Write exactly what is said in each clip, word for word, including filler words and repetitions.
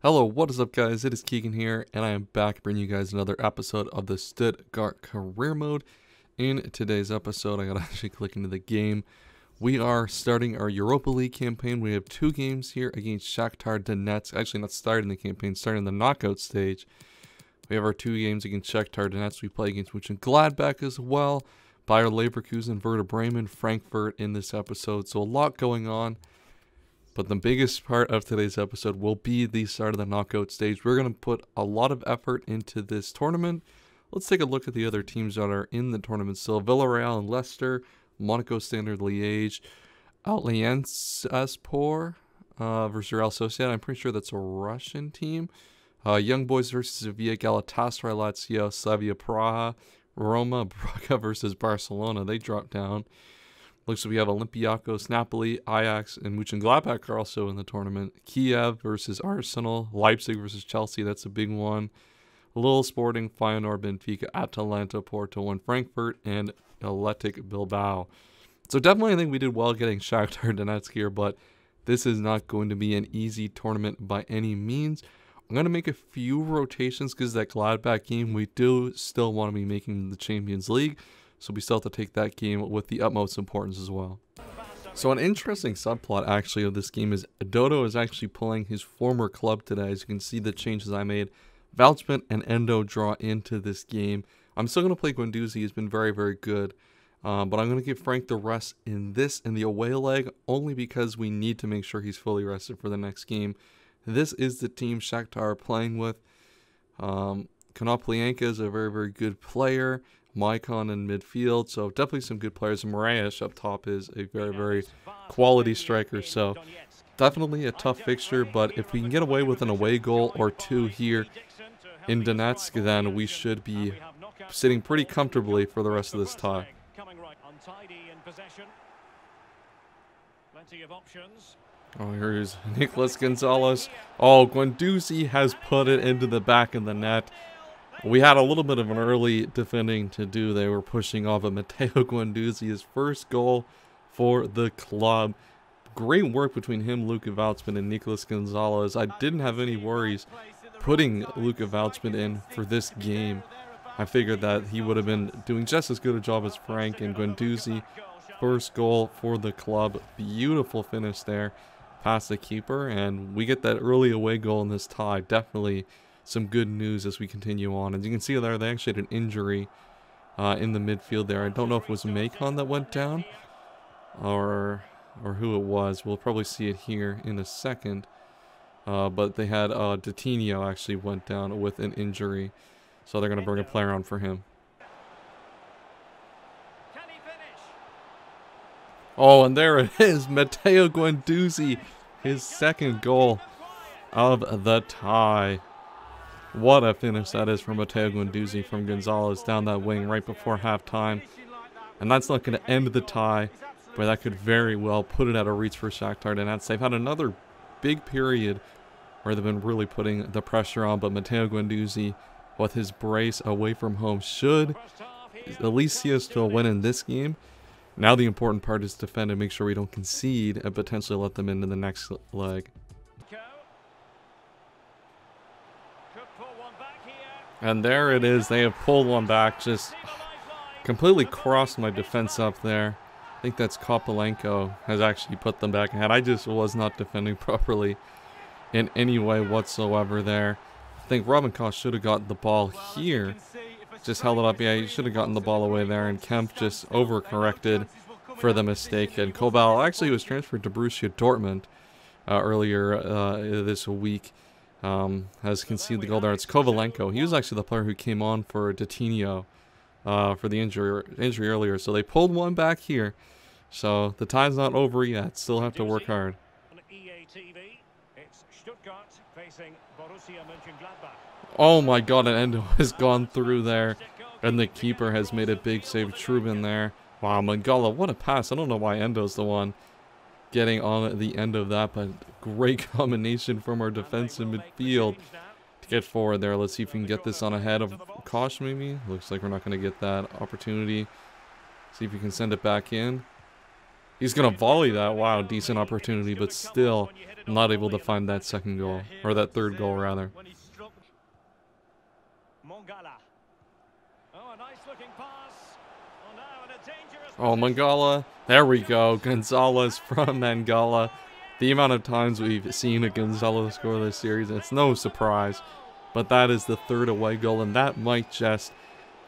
Hello, what is up guys, it is Keegan here, and I am back bringing you guys another episode of the Stuttgart Career Mode. In today's episode, I gotta actually click into the game. We are starting our Europa League campaign. We have two games here against Shakhtar Donetsk. Actually, not starting the campaign, starting the knockout stage. We have our two games against Shakhtar Donetsk. We play against Mönchengladbach as well, Bayer Leverkusen, Werder Bremen, Frankfurt in this episode, so a lot going on. But the biggest part of today's episode will be the start of the knockout stage. We're going to put a lot of effort into this tournament. Let's take a look at the other teams that are in the tournament still. Villarreal and Leicester, Monaco, Standard Liège, Alliance Sport uh, versus Real Sociedad. I'm pretty sure that's a Russian team. Uh, Young Boys versus Sevilla, Galatasaray, Lazio, Slavia Praha, Roma, Braga versus Barcelona. They dropped down. Looks like we have Olympiacos, Napoli, Ajax, and Mönchengladbach are also in the tournament. Kiev versus Arsenal, Leipzig versus Chelsea, that's a big one. Lille Sporting, Feyenoord, Benfica, Atalanta, Porto, and Frankfurt, and Athletic Bilbao. So definitely I think we did well getting Shakhtar Donetsk here, but this is not going to be an easy tournament by any means. I'm going to make a few rotations because that Gladbach game, we do still want to be making the Champions League. So we still have to take that game with the utmost importance as well. So an interesting subplot actually of this game is Dodo is actually playing his former club today. As you can see the changes I made, Valtzman and Endo draw into this game. I'm still going to play Guendouzi. He's been very, very good. Um, but I'm going to give Frank the rest in this and the away leg only because we need to make sure he's fully rested for the next game. This is the team Shakhtar are playing with. Um, Konoplyanka is a very, very good player. Maicon in midfield, so definitely some good players. Moraes up top is a very, very quality striker, so definitely a tough fixture, but if we can get away with an away goal or two here in Donetsk, then we should be sitting pretty comfortably for the rest of this tie. Oh, here is Nicolas Gonzalez. Oh, Guendouzi has put it into the back of the net. We had a little bit of an early defending to do. They were pushing off of Mateo Guendouzi, his first goal for the club. Great work between him, Luka Valtzman, and Nicolas Gonzalez. I didn't have any worries putting Luka Valtzman in for this game. I figured that he would have been doing just as good a job as Frank and Guendouzi. First goal for the club. Beautiful finish there. Past the keeper, and we get that early away goal in this tie. Definitely some good news as we continue on. As you can see there, they actually had an injury uh, in the midfield there. I don't know if it was Maicon that went down or or who it was. We'll probably see it here in a second. Uh, but they had uh, Dentinho actually went down with an injury. So they're going to bring a player on for him. Oh, and there it is. Mateo Guendouzi, his second goal of the tie. What a finish that is from Mateo Guendouzi from Gonzalez down that wing right before halftime. And that's not going to end the tie, but that could very well put it out of reach for Shakhtar Donetsk. They've had another big period where they've been really putting the pressure on, but Mateo Guendouzi with his brace away from home should at least see us to a win in this game. Now the important part is to defend and make sure we don't concede and potentially let them into the next leg. And there it is. They have pulled one back. Just completely crossed my defense up there. I think that's Kovalenko has actually put them back ahead. I just was not defending properly in any way whatsoever there. I think Robin Koss should have gotten the ball here. Just held it up. Yeah, he should have gotten the ball away there. And Kemp just overcorrected for the mistake. And Kobel actually was transferred to Borussia Dortmund uh, earlier uh, this week. Um, as you can see the goal there, it's Kovalenko. He was actually the player who came on for Dentinho uh, for the injury, injury earlier. So they pulled one back here. So the tie's not over yet. Still have to work hard. Oh my god, and Endo has gone through there. And the keeper has made a big save. Trubin there. Wow, Mangala, what a pass. I don't know why Endo's the one getting on at the end of that, but great combination from our defense in midfield to get forward there. Let's see if we can get this on ahead of Kosh maybe. Looks like we're not going to get that opportunity. See if we can send it back in. He's going to volley that. Wow, decent opportunity, but still not able to find that second goal, or that third goal, rather. Oh, Mangala. There we go. Gonzalez from Mangala. The amount of times we've seen a Gonzalez score this series, it's no surprise. But that is the third away goal, and that might just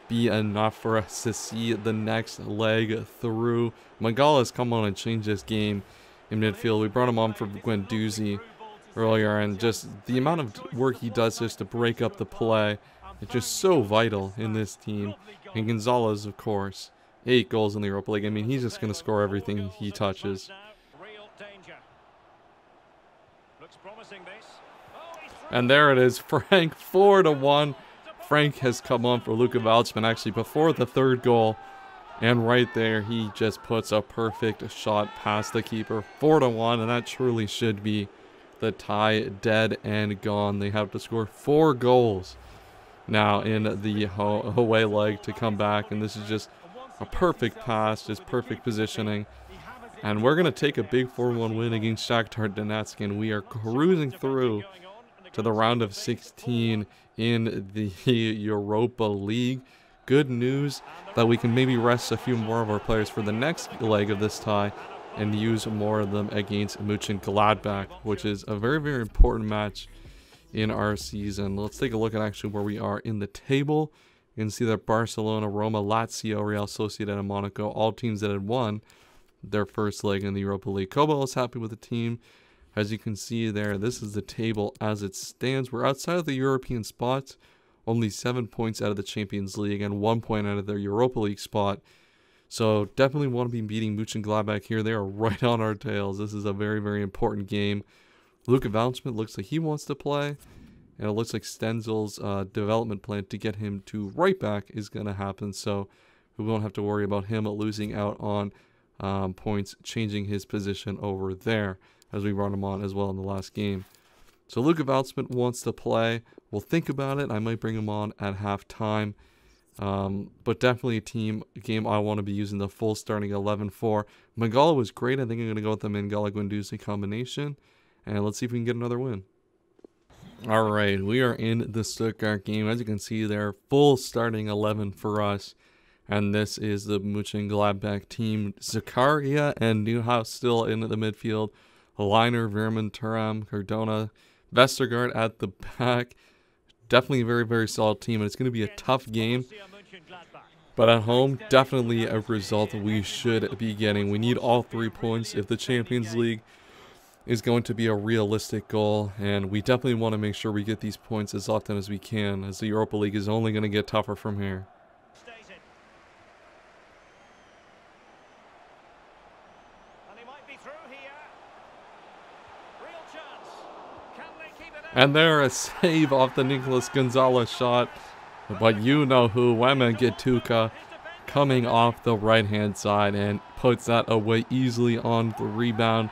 be enough for us to see the next leg through. Mangala's come on and changed this game in midfield. We brought him on for Guendouzi earlier, and just the amount of work he does just to break up the play, it's just so vital in this team. And Gonzalez, of course, eight goals in the Europa League. I mean, he's just going to score everything he touches. And there it is, Frank, four to one. Frank has come on for Luka Valtzman actually before the third goal. And right there, he just puts a perfect shot past the keeper, four to one. And that truly should be the tie, dead and gone. They have to score four goals now in the away leg to come back. And this is just a perfect pass, just perfect positioning. And we're going to take a big four one win against Shakhtar Donetsk. And we are cruising through to the round of sixteen in the Europa League. Good news that we can maybe rest a few more of our players for the next leg of this tie and use more of them against Mönchengladbach, which is a very, very important match in our season. Let's take a look at actually where we are in the table. You can see that Barcelona, Roma, Lazio, Real Sociedad, and Monaco, all teams that had won their first leg in the Europa League. Kobel is happy with the team. As you can see there, this is the table as it stands. We're outside of the European spots, only seven points out of the Champions League and one point out of their Europa League spot. So definitely want to be beating Mönchengladbach here. They are right on our tails. This is a very, very important game. Luka Valtzman looks like he wants to play, and it looks like Stenzel's uh, development plan to get him to right back is going to happen. So we won't have to worry about him losing out on um, points, changing his position over there, as we brought him on as well in the last game. So Luka Valtzman wants to play. We'll think about it. I might bring him on at halftime. Um, but definitely a team a game I want to be using the full starting eleven for. Mangala was great. I think I'm going to go with the Mangala-Guendouzi combination. And let's see if we can get another win. All right, we are in the Stuttgart game. As you can see there, full starting eleven for us. And this is the Mönchengladbach team. Zakaria and Neuhaus still in the midfield. Liner, Veerman, Thuram, Cardona, Vestergaard at the back. Definitely a very, very solid team, and it's going to be a tough game. But at home, definitely a result we should be getting. We need all three points if the Champions League is going to be a realistic goal, and we definitely want to make sure we get these points as often as we can, as the Europa League is only going to get tougher from here. And there, a save off the Nicolas Gonzalez shot. But you know who, Wamangituka, coming off the right-hand side and puts that away easily on the rebound.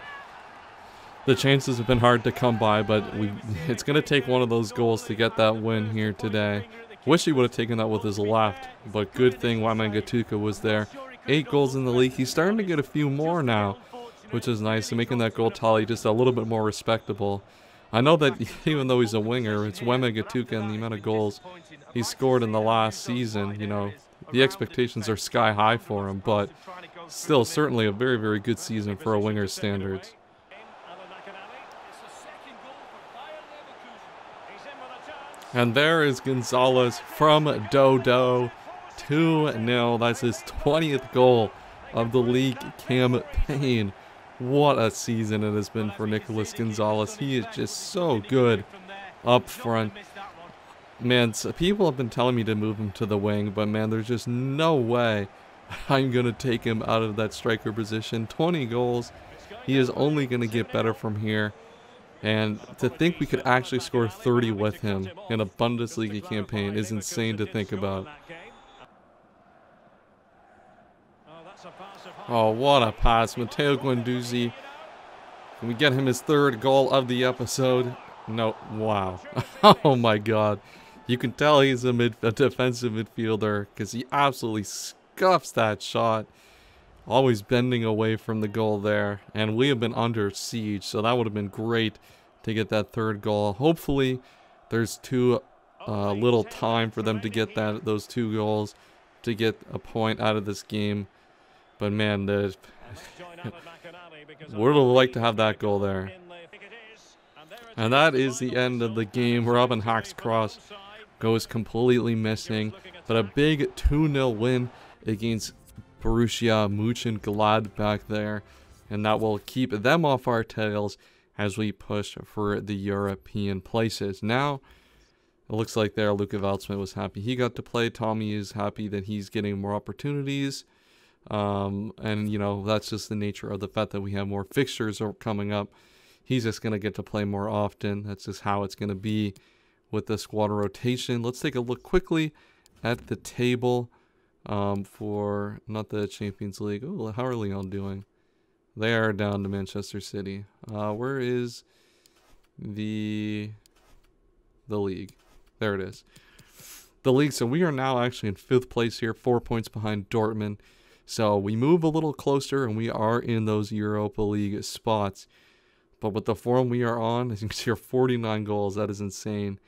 The chances have been hard to come by, but we it's going to take one of those goals to get that win here today. Wish he would have taken that with his left, but good thing Wamangituka was there. Eight goals in the league. He's starting to get a few more now, which is nice, and making that goal tally just a little bit more respectable. I know that even though he's a winger, it's Wamangituka and the amount of goals he scored in the last season. You know, the expectations are sky high for him, but still certainly a very, very good season for a winger's standards. And there is Gonzalez from Dodo, two nil. That's his twentieth goal of the league campaign. What a season it has been for Nicolas Gonzalez. He is just so good up front. Man, so people have been telling me to move him to the wing, but man, there's just no way I'm going to take him out of that striker position. twenty goals. He is only going to get better from here. And to think we could actually score thirty with him in a Bundesliga campaign is insane to think about. Oh, what a pass. Mateo Guendouzi. Can we get him his third goal of the episode? No. Wow. Oh, my God. You can tell he's a, mid a defensive midfielder because he absolutely scuffs that shot Always bending away from the goal there. And we have been under siege, so that would have been great to get that third goal. Hopefully, there's too uh, little time for them to get that those two goals to get a point out of this game. But, man, the would have liked to have that goal there. And that is the end of the game. Robin Hack's cross goes completely missing. But a big two nil win against Borussia Mönchengladbach there. And that will keep them off our tails as we push for the European places. Now, it looks like there Luka Valtzman was happy he got to play. Tommy is happy that he's getting more opportunities. Um, and, you know, that's just the nature of the fact that we have more fixtures coming up. He's just going to get to play more often. That's just how it's going to be with the squad rotation. Let's take a look quickly at the table um, for not the Champions League. Oh, how are Lyon doing? They are down to Manchester City. Uh, where is the the league? There it is. The league. So we are now actually in fifth place here, four points behind Dortmund. So we move a little closer, and we are in those Europa League spots. But with the form we are on, as you can see, forty-nine goals. That is insane.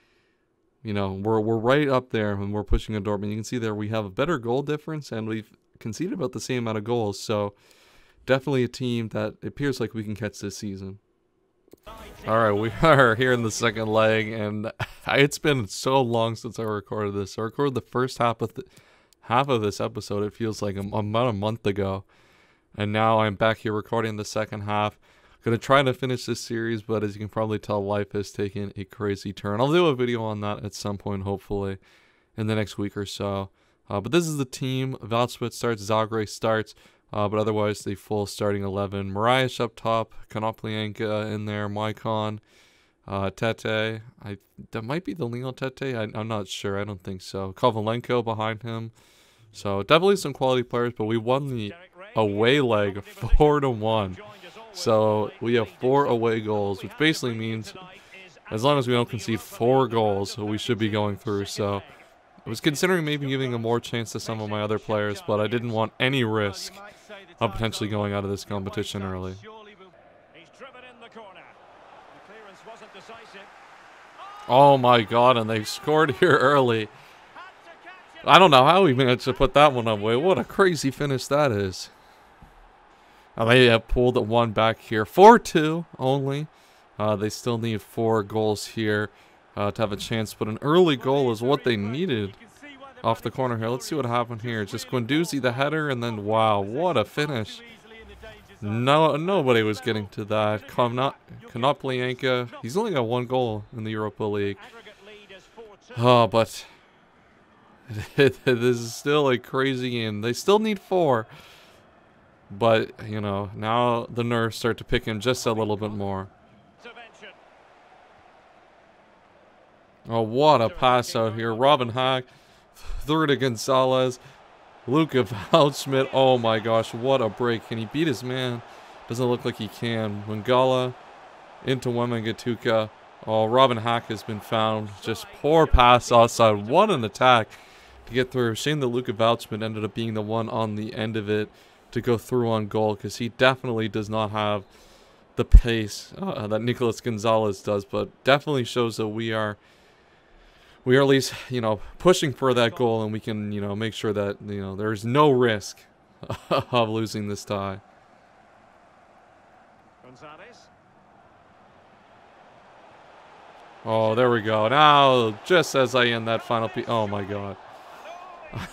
You know, we're we're right up there, and we're pushing a Dortmund. You can see there we have a better goal difference, and we've conceded about the same amount of goals. So definitely a team that appears like we can catch this season. All right, we are here in the second leg, and it's been so long since I recorded this. I recorded the first half of the. half of this episode. It feels like about a month ago, and now I'm back here recording the second half. Gonna try to finish this series, but as you can probably tell, life has taken a crazy turn. I'll do a video on that at some point, hopefully in the next week or so. Uh, but this is the team. Valtzman starts, Zagre starts, uh, but otherwise the full starting eleven. Marias up top, Konoplyanka in there, Moikon, uh, Tete. I that might be the Leon Tete. I, I'm not sure. I don't think so. Kovalenko behind him. So definitely some quality players, but we won the away leg four to one. So we have four away goals, which basically means as long as we don't concede four goals, we should be going through. So I was considering maybe giving a more chance to some of my other players, but I didn't want any risk of potentially going out of this competition early. Oh my God! And they scored here early. I don't know how we managed to put that one away. What a crazy finish that is. Uh, they have pulled one back here. four two only. Uh, they still need four goals here uh, to have a chance. But an early goal is what they needed off the corner here. Let's see what happened here. Just Guendouzi, the header, and then, wow, what a finish. No, nobody was getting to that. Konoplyanka, he's only got one goal in the Europa League. Oh, but... this is still a crazy game. They still need four, but you know, now the nerves start to pick him just a little bit more. Oh, what a pass out here. Robin Hack through to Gonzalez, Luca Waldschmidt. Oh my gosh, what a break. Can he beat his man? Doesn't look like he can. Mangala into Wamangituka. Oh, Robin Hack has been found. Just poor pass outside. What an attack to get through. Shame that Luka Valtzman ended up being the one on the end of it to go through on goal, because he definitely does not have the pace uh, that Nicolas Gonzalez does, but definitely shows that we are we are at least, you know, pushing for that goal, and we can, you know, make sure that, you know, there is no risk of losing this tie. Oh, there we go. Now, just as I end that final piece... Oh, my God.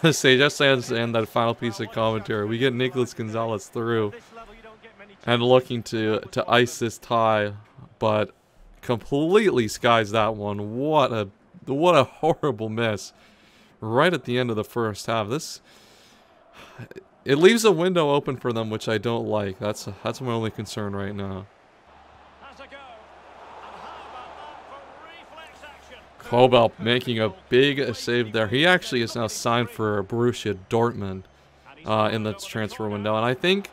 I say, just as I end that final piece of commentary, we get Nicolas Gonzalez through and looking to, to ice this tie, but completely skies that one. What a, what a horrible miss right at the end of the first half. This... It leaves a window open for them, which I don't like. That's, that's my only concern right now. Kobel making a big save there. He actually is now signed for Borussia Dortmund uh, in the transfer window. And I think,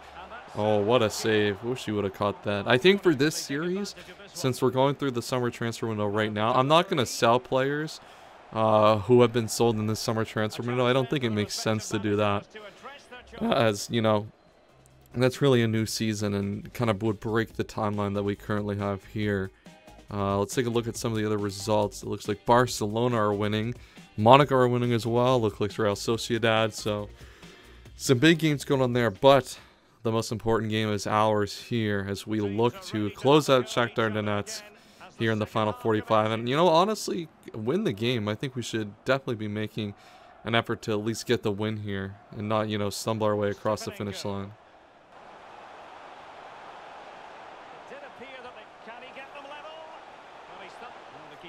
oh, what a save. Wish he would have caught that. I think for this series, since we're going through the summer transfer window right now, I'm not going to sell players uh, who have been sold in this summer transfer window. I don't think it makes sense to do that. As, you know, And that's really a new season and kind of would break the timeline that we currently have here. Uh, let's take a look at some of the other results. It looks like Barcelona are winning. Monaco are winning as well. Looks like Real Sociedad. So some big games going on there. But the most important game is ours here as we look to close out Shakhtar Donetsk here in the final forty-five. And, you know, honestly, win the game. I think we should definitely be making an effort to at least get the win here and not, you know, stumble our way across the finish line.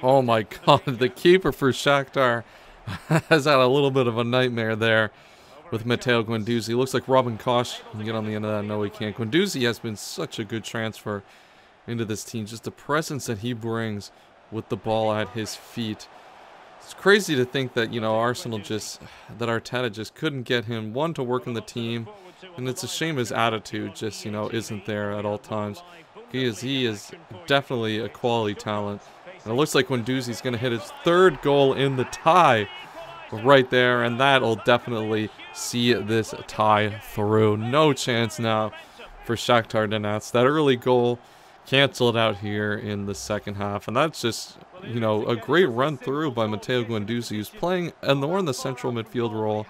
Oh my God, the keeper for Shakhtar has had a little bit of a nightmare there with Mateo Guendouzi. Looks like Robin Koss can get on the end of that. No, he can't. Guendouzi has been such a good transfer into this team. Just the presence that he brings with the ball at his feet. It's crazy to think that, you know, Arsenal just, that Arteta just couldn't get him, one, to work in the team. And it's a shame his attitude just, you know, isn't there at all times. He is, he is definitely a quality talent. And it looks like Guendouzi's going to hit his third goal in the tie right there. And that'll definitely see this tie through. No chance now for Shakhtar Donetsk. That early goal canceled out here in the second half. And that's just, you know, a great run through by Mateo Guendouzi, who's playing and more in the central midfield role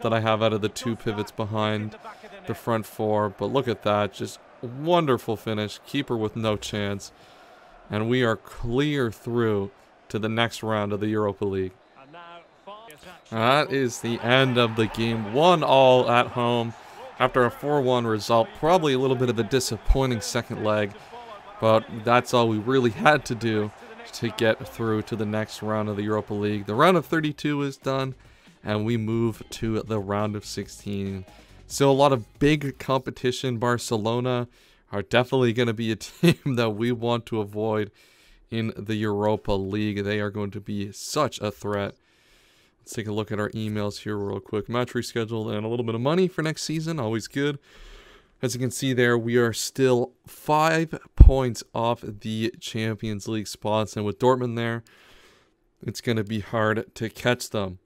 that I have out of the two pivots behind the front four. But look at that. Just wonderful finish. Keeper with no chance. And we are clear through to the next round of the Europa League. That is the end of the game. one all at home after a four one result. Probably a little bit of a disappointing second leg. But that's all we really had to do to get through to the next round of the Europa League. The round of thirty-two is done. And we move to the round of sixteen. So a lot of big competition. Barcelona are definitely going to be a team that we want to avoid in the Europa League. They are going to be such a threat. Let's take a look at our emails here real quick. Match rescheduled and a little bit of money for next season. Always good. As you can see there, we are still five points off the Champions League spots. And with Dortmund there, it's going to be hard to catch them.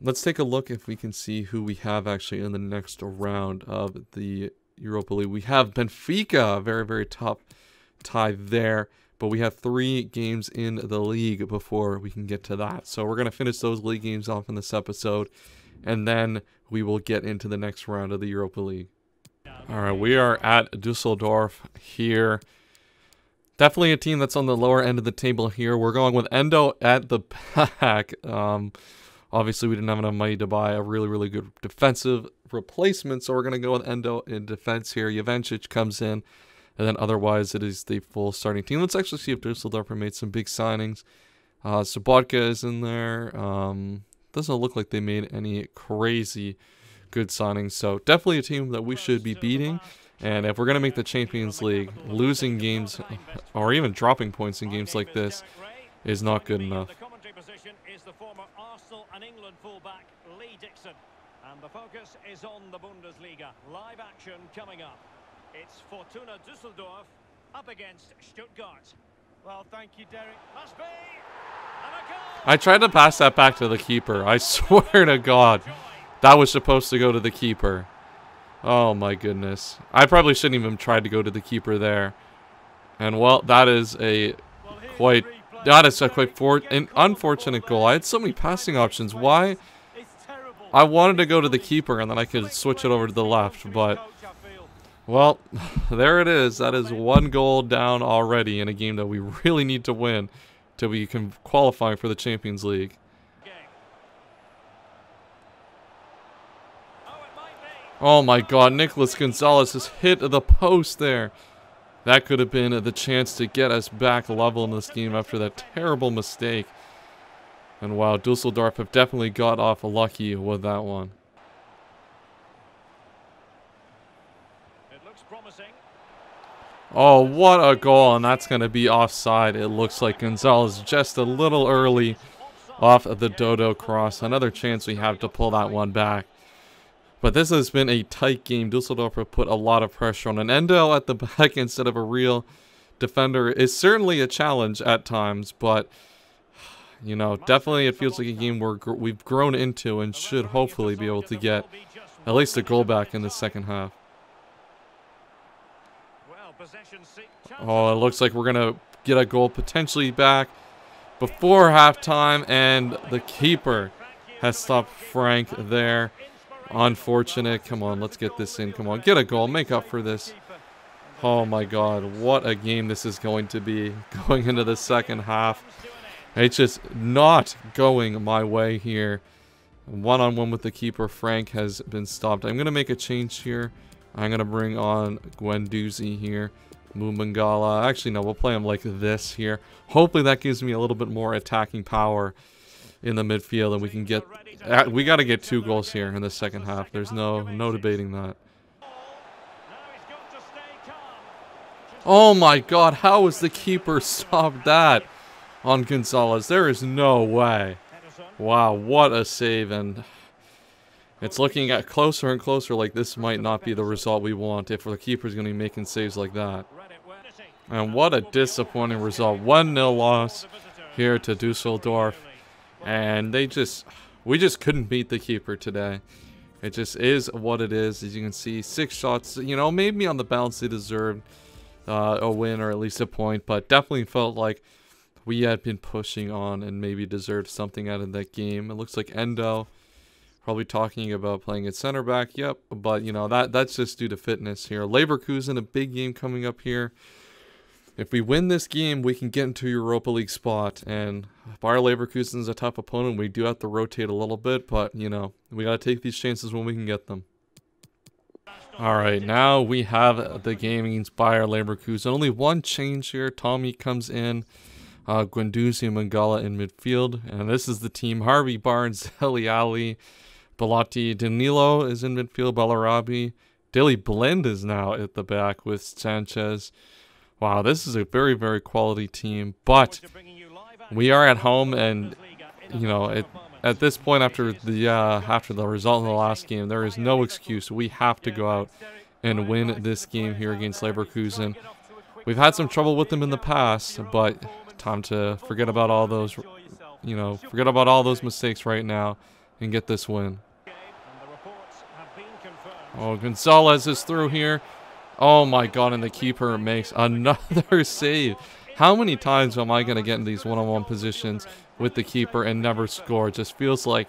Let's take a look if we can see who we have actually in the next round of the Europa League. We have Benfica, very, very top tie there. But we have three games in the league before we can get to that. So we're going to finish those league games off in this episode. And then we will get into the next round of the Europa League. All right, we are at Düsseldorf here. Definitely a team that's on the lower end of the table here. We're going with Endo at the back. Um, obviously, we didn't have enough money to buy a really, really good defensive replacement, so we're going to go with Endo in defense here. Jovancic comes in, and then otherwise it is the full starting team. Let's actually see if Düsseldorf made some big signings. Uh, Sobotka is in there. Um, doesn't look like they made any crazy good signings, so definitely a team that we should be beating. And if we're going to make the Champions League, losing games or even dropping points in games like this is not good enough. Is the former Arsenal and England fullback Lee Dixon. And the focus is on the Bundesliga. Live action coming up. It's Fortuna Düsseldorf up against Stuttgart. Well, thank you, Derek. Must be. And a goal. I tried to pass that back to the keeper. I swear to God, that was supposed to go to the keeper. Oh, my goodness. I probably shouldn't even try to go to the keeper there. And, well, that is a well, quite... That is a quite for an unfortunate goal. I had so many passing options. Why? I wanted to go to the keeper and then I could switch it over to the left, but... Well, there it is. That is one goal down already in a game that we really need to win to be qualifying for the Champions League. Oh my God, Nicolas Gonzalez has hit the post there. That could have been the chance to get us back level in this game after that terrible mistake. And wow, Düsseldorf have definitely got off lucky with that one. It looks promising. Oh, what a goal, and that's going to be offside. It looks like Gonzalez just a little early off of the Dodo cross. Another chance we have to pull that one back. But this has been a tight game. Düsseldorf have put a lot of pressure on. And Endo at the back instead of a real defender is certainly a challenge at times. But, you know, definitely it feels like a game where we've grown into and should hopefully be able to get at least a goal back in the second half. Oh, it looks like we're going to get a goal potentially back before halftime, and the keeper has stopped Frank there. Unfortunate. Come on, let's get this in. Come on, get a goal. Make up for this. Oh my God, what a game this is going to be going into the second half. It's just not going my way here. One-on-one with the keeper. Frank has been stopped. I'm going to make a change here. I'm going to bring on Guendouzi here. Mangala. Actually, no, we'll play him like this here. Hopefully that gives me a little bit more attacking power in the midfield, and we can get... We got to get two goals here in the second half. There's no, no debating that. Oh my God, how is the keeper stopped that on Gonzalez? There is no way. Wow, what a save, and it's looking at closer and closer like this might not be the result we want if the keeper's going to be making saves like that. And what a disappointing result. one nil loss here to Dusseldorf, and they just, we just couldn't beat the keeper today. It just is what it is. As you can see, six shots, you know, maybe on the balance they deserved uh, a win or at least a point, but definitely felt like we had been pushing on and maybe deserved something out of that game. It looks like Endo probably talking about playing at center back. Yep, but you know that that's just due to fitness here. Leverkusen, a big game coming up here. If we win this game, we can get into Europa League spot. And Bayer Leverkusen is a tough opponent. We do have to rotate a little bit, but you know we got to take these chances when we can get them. All right, now we have the game against Bayer Leverkusen. Only one change here. Tommy comes in. Uh, Guendouzi, Mangala in midfield, and this is the team. Harvey Barnes, Deli Ali, Bellotti, Danilo is in midfield, Balarabi, Daily Blend is now at the back with Sanchez. Wow, this is a very, very quality team, but we are at home, and you know, it, at this point, after the uh, after the result in the last game, there is no excuse. We have to go out and win this game here against Leverkusen. We've had some trouble with them in the past, but time to forget about all those, you know, forget about all those mistakes right now and get this win. Oh, Gonzalez is through here. Oh my God, and the keeper makes another save. How many times am I going to get in these one-on-one positions with the keeper and never score? It just feels like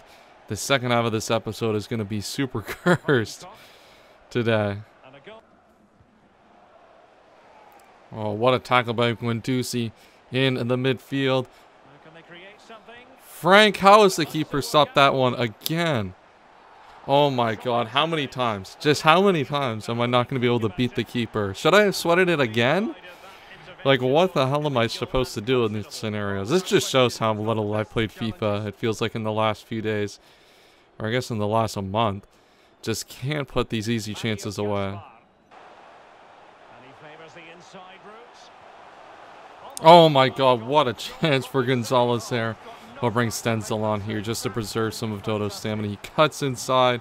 the second half of this episode is going to be super cursed today. Oh, what a tackle by Guendouzi in the midfield. Frank, how has the keeper stopped that one again? Oh my God, how many times? Just how many times am I not going to be able to beat the keeper? Should I have sweated it again? Like, what the hell am I supposed to do in these scenarios? This just shows how little I played FIFA. It feels like in the last few days, or I guess in the last a month, just can't put these easy chances away. Oh my God, what a chance for Gonzalez there. We'll bring Stenzel on here just to preserve some of Dodo's stamina. He cuts inside,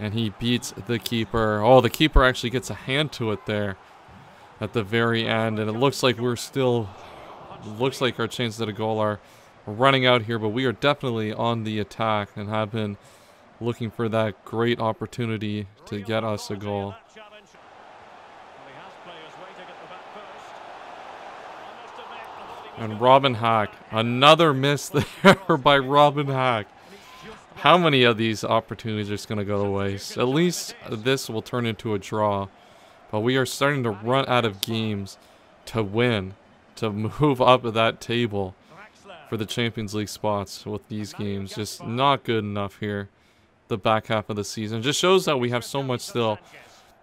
and he beats the keeper. Oh, the keeper actually gets a hand to it there at the very end, and it looks like we're still... looks like our chances at a goal are running out here, but we are definitely on the attack and have been looking for that great opportunity to get us a goal. And Robin Hack, another miss there by Robin Hack. How many of these opportunities are just going to go to waste? At least this will turn into a draw. But we are starting to run out of games to win, to move up that table for the Champions League spots with these games. Just not good enough here, the back half of the season. Just shows that we have so much still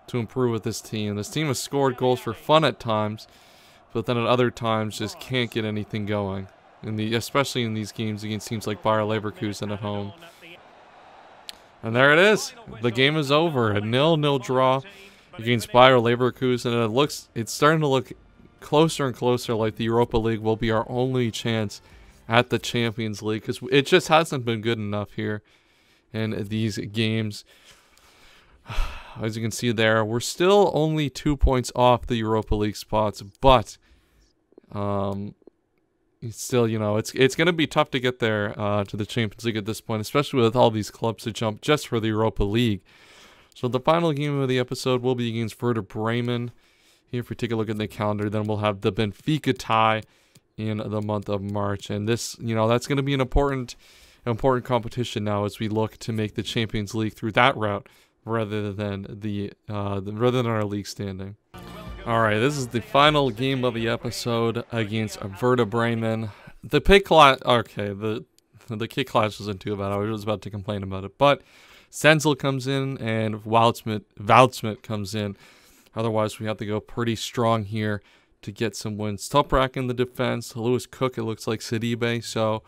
to improve with this team. This team has scored goals for fun at times, but then at other times just can't get anything going, in the, especially in these games against teams like Bayer Leverkusen at home. And there it is. The game is over. A nil nil draw against Bayer Leverkusen. And it looks, it's starting to look closer and closer like the Europa League will be our only chance at the Champions League, because it just hasn't been good enough here in these games. As you can see there, we're still only two points off the Europa League spots, but... Um, it's still, you know, it's it's going to be tough to get there uh, to the Champions League at this point, especially with all these clubs to jump just for the Europa League. So the final game of the episode will be against Werder Bremen here. If we take a look at the calendar, then we'll have the Benfica tie in the month of March. And this, you know, that's going to be an important, important competition now as we look to make the Champions League through that route rather than the, uh, the rather than our league standing. All right, this is the final game of the episode against Werder Bremen. The pick clash, okay, the the kick clash wasn't too bad. I was about to complain about it, but Stenzel comes in and Waldschmidt, Waldschmidt comes in. Otherwise, we have to go pretty strong here to get some wins. Toprak in the defense. Lewis Cook, it looks like Sidibe. So,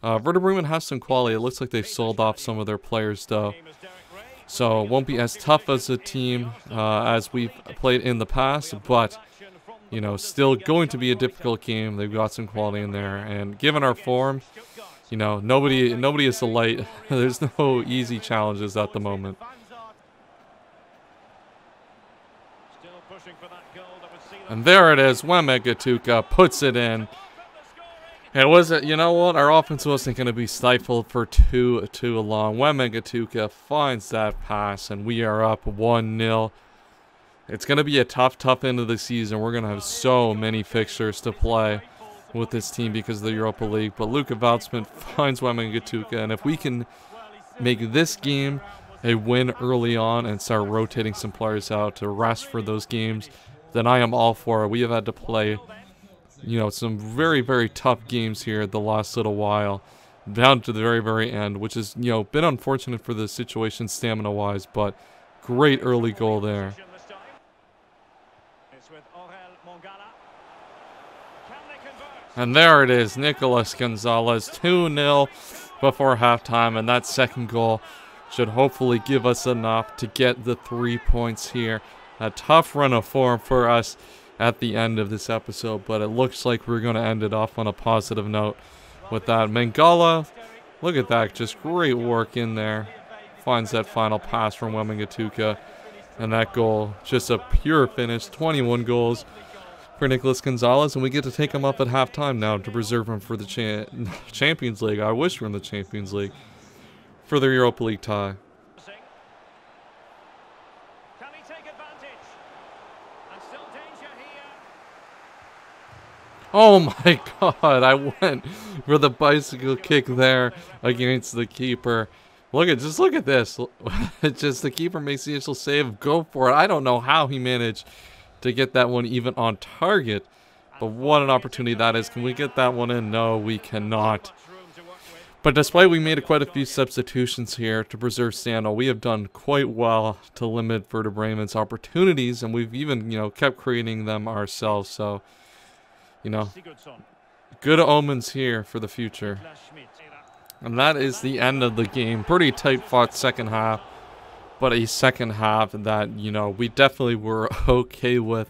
uh, Werder Bremen has some quality. It looks like they've sold off some of their players, though. So, it won't be as tough as a team uh, as we've played in the past, but you know, still going to be a difficult game. They've got some quality in there, and given our form, you know, nobody nobody is the light. There's no easy challenges at the moment. And there it is. Wamangituka puts it in. It wasn't, you know what? Our offense wasn't going to be stifled for too too long. Wamangituka finds that pass, and we are up one nil. It's going to be a tough, tough end of the season. We're going to have so many fixtures to play with this team because of the Europa League. But Luka Valtzman finds Wamangituka, and if we can make this game a win early on and start rotating some players out to rest for those games, then I am all for it. We have had to play, you know, some very, very tough games here the last little while, down to the very, very end, which has, you know, been unfortunate for the situation stamina-wise, but great early goal there. And there it is, Nicolas Gonzalez, two nil before halftime, and that second goal should hopefully give us enough to get the three points here. A tough run of form for us at the end of this episode, but it looks like we're going to end it off on a positive note with that. Mangala, look at that, just great work in there. Finds that final pass from Wamangituka, and that goal, just a pure finish, twenty-one goals. For Nicolas Gonzalez, and we get to take him up at halftime now to preserve him for the cha Champions League. I wish we were in the Champions League for the Europa League tie. Can he take advantage? And still danger here. Oh my God! I went for the bicycle kick there against the keeper. Look at just look at this. Just the keeper makes the initial save. Go for it! I don't know how he managed to get that one even on target, but what an opportunity that is. Can we get that one in? No, we cannot. But despite we made quite a few substitutions here to preserve Sandal, we have done quite well to limit Werder Bremen's opportunities, and we've even, you know, kept creating them ourselves. So, you know, good omens here for the future. And that is the end of the game. Pretty tight-fought second half. But a second half that, you know, we definitely were okay with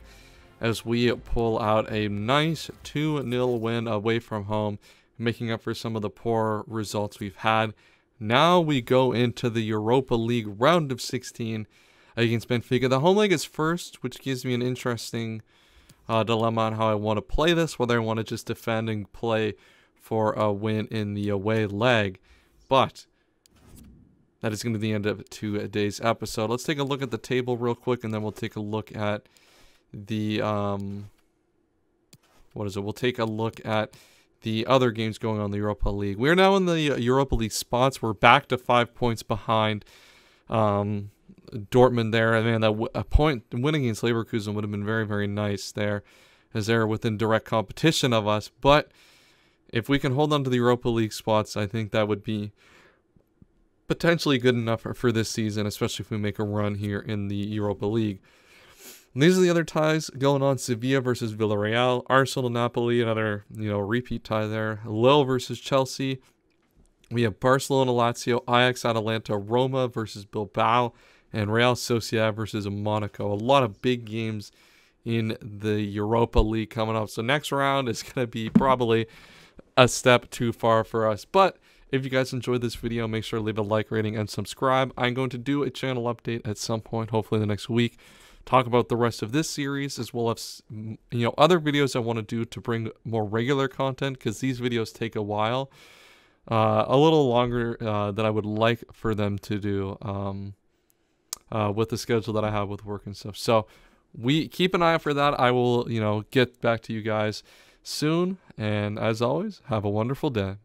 as we pull out a nice two nil win away from home, making up for some of the poor results we've had. Now we go into the Europa League round of sixteen against Benfica. The home leg is first, which gives me an interesting uh, dilemma on how I want to play this, whether I want to just defend and play for a win in the away leg. But that is going to be the end of today's episode. Let's take a look at the table real quick, and then we'll take a look at the, um, what is it? We'll take a look at the other games going on in the Europa League. We're now in the Europa League spots. We're back to five points behind um, Dortmund there. I mean, that a point winning against Leverkusen would have been very, very nice there, as they're within direct competition of us. But if we can hold on to the Europa League spots, I think that would be potentially good enough for this season, especially if we make a run here in the Europa League. And these are the other ties going on. Sevilla versus Villarreal, Arsenal Napoli, another, you know, repeat tie there. Lille versus Chelsea. We have Barcelona, Lazio, Ajax, Atalanta, Roma versus Bilbao, and Real Sociedad versus Monaco. A lot of big games in the Europa League coming up. So next round is going to be probably a step too far for us, but if you guys enjoyed this video, make sure to leave a like, rating, and subscribe. I'm going to do a channel update at some point, hopefully the next week. Talk about the rest of this series, as well as, you know, other videos I want to do to bring more regular content, because these videos take a while. Uh, a little longer uh, than I would like for them to do um, uh, with the schedule that I have with work and stuff. So we keep an eye out for that. I will, you know, get back to you guys soon. And as always, have a wonderful day.